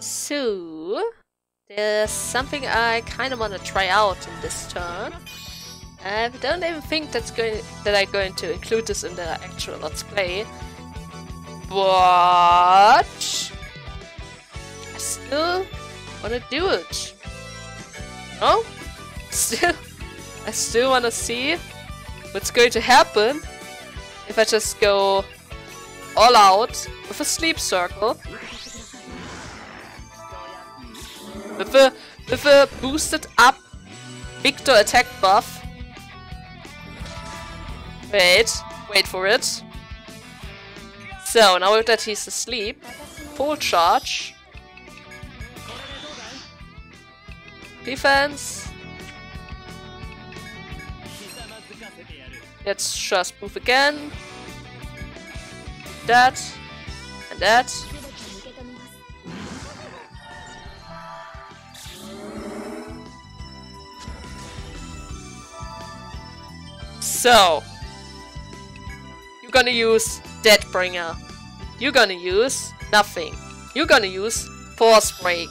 So there's something I kind of want to try out in this turn. I don't even think that I'm going to include this in the actual Let's Play, but I still want to do it. No? I still want to see what's going to happen if I just go all out with a sleep circle. With a boosted up Victor attack buff. Wait for it. So now that he's asleep, full charge. Defense. Let's just move again. That. And that. So. You're gonna use Deathbringer. You're gonna use nothing. You're gonna use Force Break.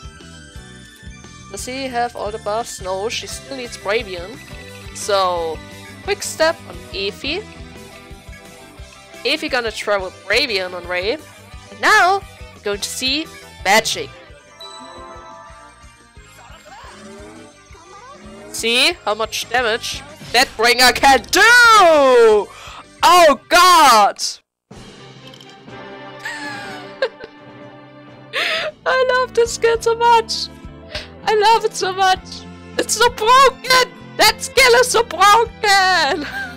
Does he have all the buffs? No, she still needs Bravian. So, quick step on Eevee. Eevee gonna try with Bravian on Ray. And now, we're going to see magic. See how much damage Deathbringer can do! Oh god! I love this kid so much! I love it so much! It's so broken! That skill is so broken!